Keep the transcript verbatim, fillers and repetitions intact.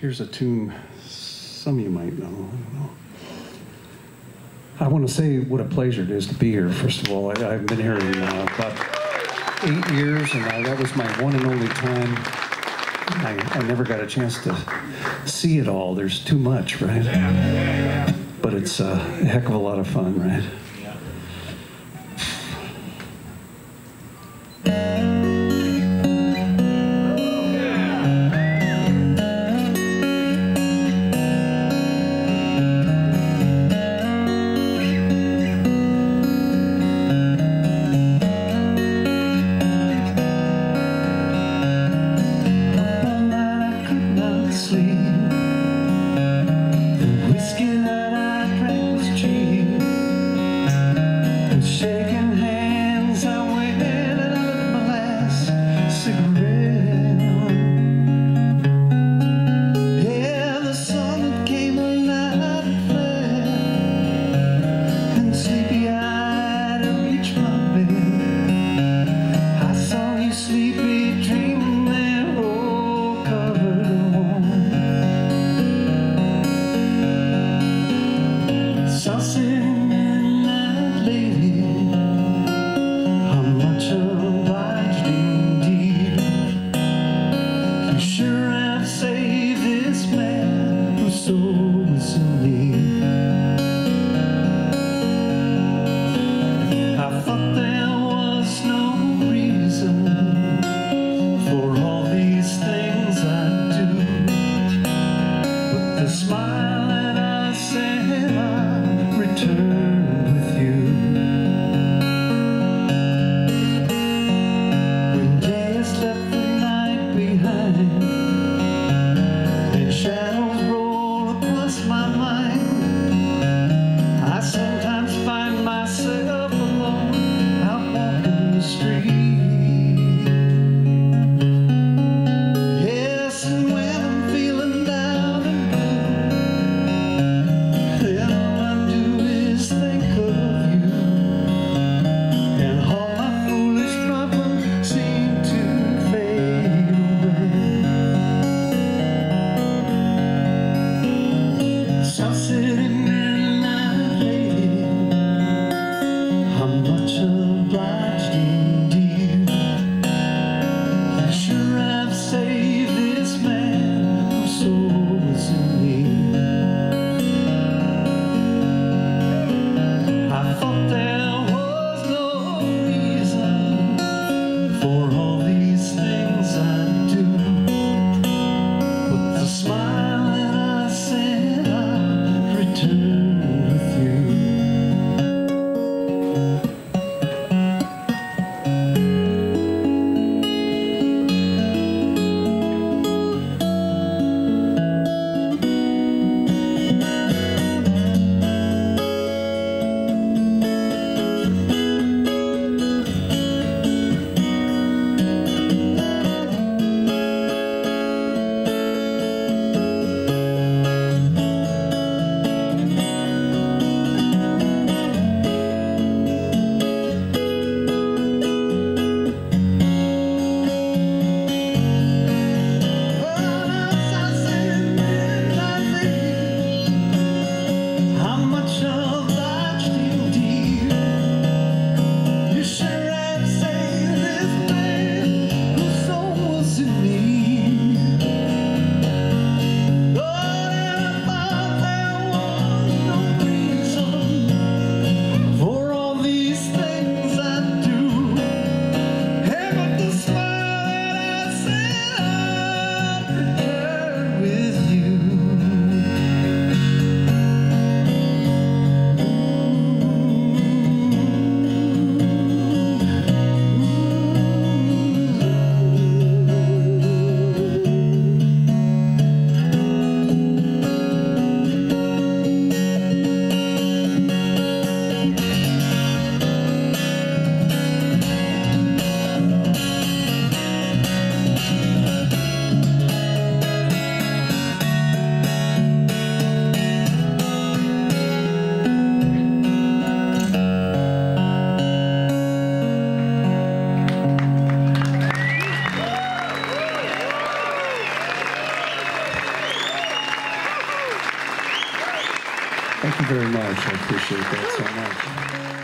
Here's a tune some of you might know. I don't know. I want to say what a pleasure it is to be here. First of all, I, I've been here in uh, about eight years, and I, that was my one and only time. I, I never got a chance to see it all. There's too much, right? Yeah, yeah, yeah. But it's uh, a heck of a lot of fun, right? The whiskey that I drank was cheap. Thank you very much. I appreciate that so much.